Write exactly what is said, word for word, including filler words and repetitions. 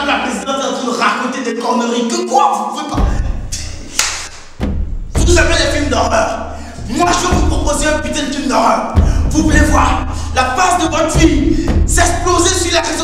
madame la présidente est en train de raconter des conneries. Que quoi? Vous ne pouvez pas. Vous avez des films d'horreur. Moi, je vais vous proposer un putain de film d'horreur. Vous voulez voir la face de votre fille s'exploser sur la région.